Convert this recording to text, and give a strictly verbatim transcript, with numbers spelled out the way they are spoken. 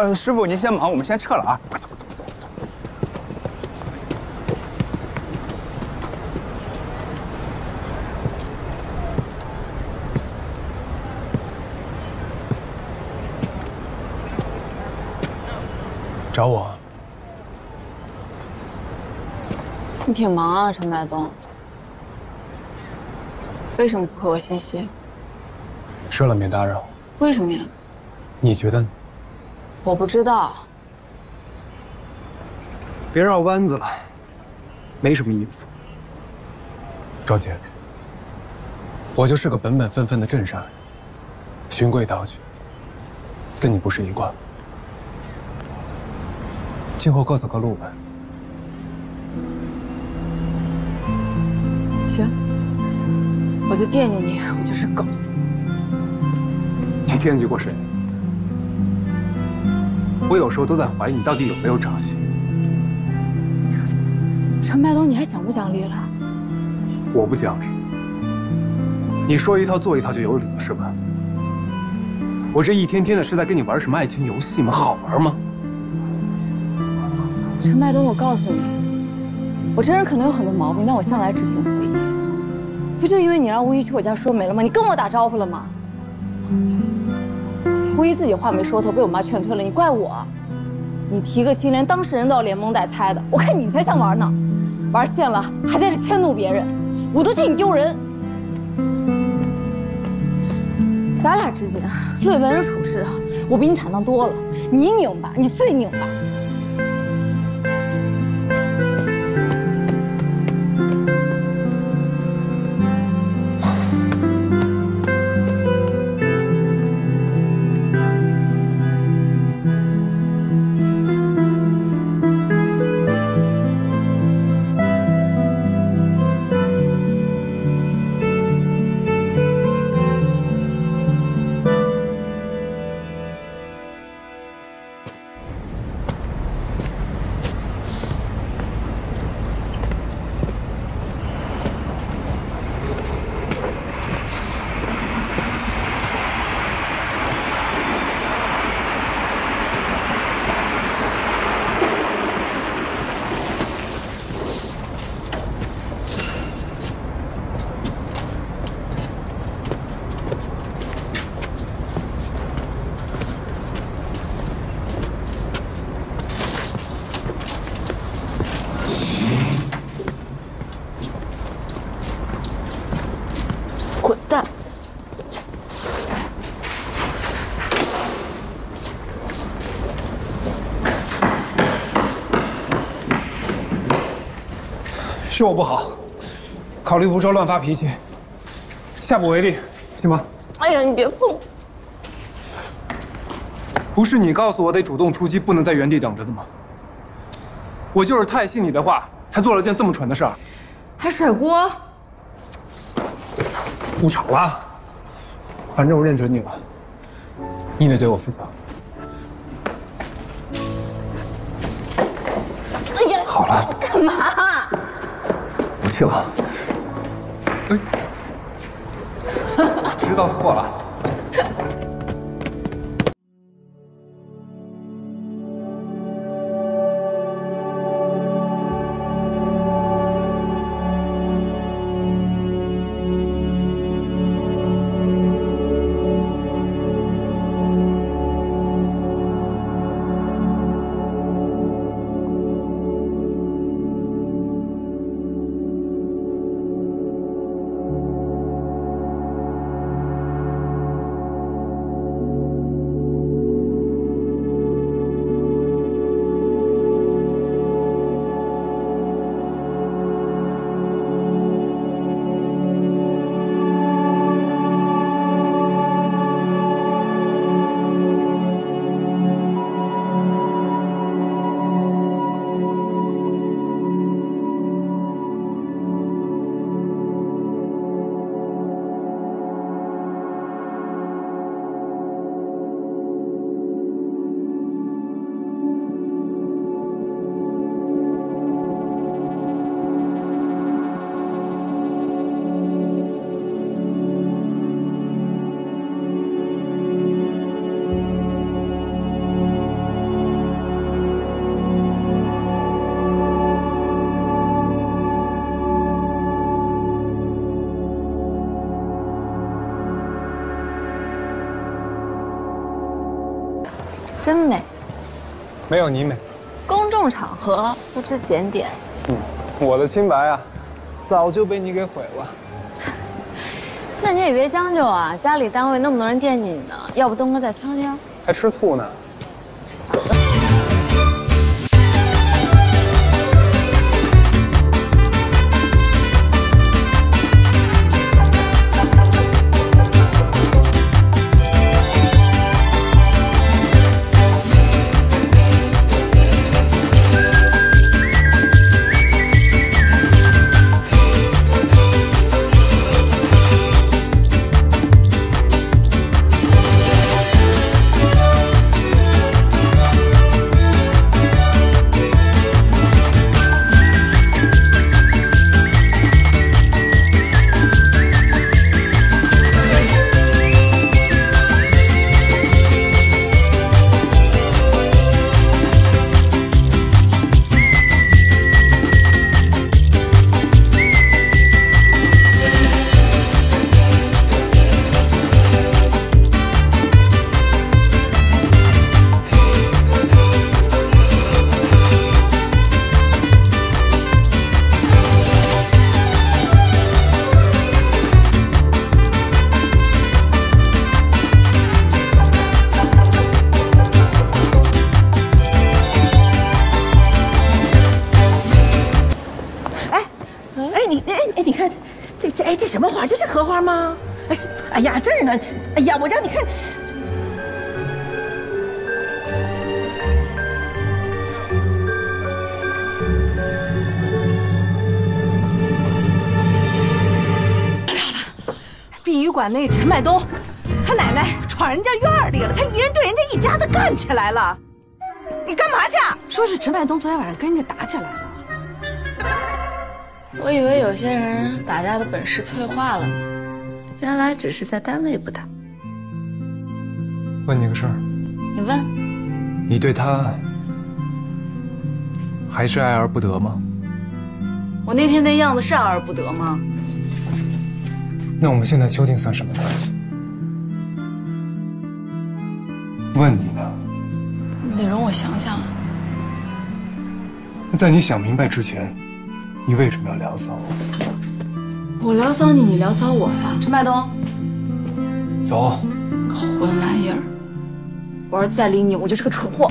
呃，师傅您先忙，我们先撤了啊。走走走走。找我？你挺忙啊，陈白东。为什么不回我信息？吃了没打扰。为什么呀？你觉得呢？ 我不知道，别绕弯子了，没什么意思。赵姐，我就是个本本分分的镇上人，循规蹈矩，跟你不是一挂。今后各走各路吧。行，我就惦记你，我就是狗。你惦记过谁？ 我有时候都在怀疑你到底有没有长心。陈白东，你还讲不讲理了？我不讲理，你说一套做一套就有理了是吧？我这一天天的是在跟你玩什么爱情游戏吗？好玩吗？陈白东，我告诉你，我这人可能有很多毛病，但我向来知行合一。不就因为你让吴一去我家说媒了吗？你跟我打招呼了吗？ 胡一自己话没说透，被我妈劝退了。你怪我？你提个亲，连当事人都要连蒙带猜的。我看你才像玩呢，玩现了还在这迁怒别人，我都替你丢人。咱俩之间乐于为人处事，我比你坦荡多了。你拧巴，你最拧巴。是我不好，考虑不周，乱发脾气，下不为例，行吗？哎呀，你别碰！不是你告诉我得主动出击，不能在原地等着的吗？我就是太信你的话，才做了件这么蠢的事儿，还甩锅！不吵了，反正我认准你了，你得对我负责。哎呀，好了，干嘛？ 去了，哎，我知道错了。真美。没有你美。公众场合不知检点。嗯，我的清白啊，早就被你给毁了。那你也别将就啊，家里单位那么多人惦记你呢，要不东哥再挑挑？还吃醋呢？小子。 哎呀，这儿呢！哎呀，我让你看，不了了！殡仪馆内陈麦东，他奶奶闯人家院里了，他一人对人家一家子干起来了。你干嘛去？说是陈麦东昨天晚上跟人家打起来了。我以为有些人打架的本事退化了。 原来只是在单位不打。问你个事儿，你问。你对他还是爱而不得吗？我那天那样子是爱而不得吗？那我们现在究竟算什么关系？问你呢。你得容我想想。那在你想明白之前，你为什么要聊骚我？ 我聊骚你，你聊骚我呀，陈麦东。走，混玩意儿！我儿子再理你，我就是个蠢货。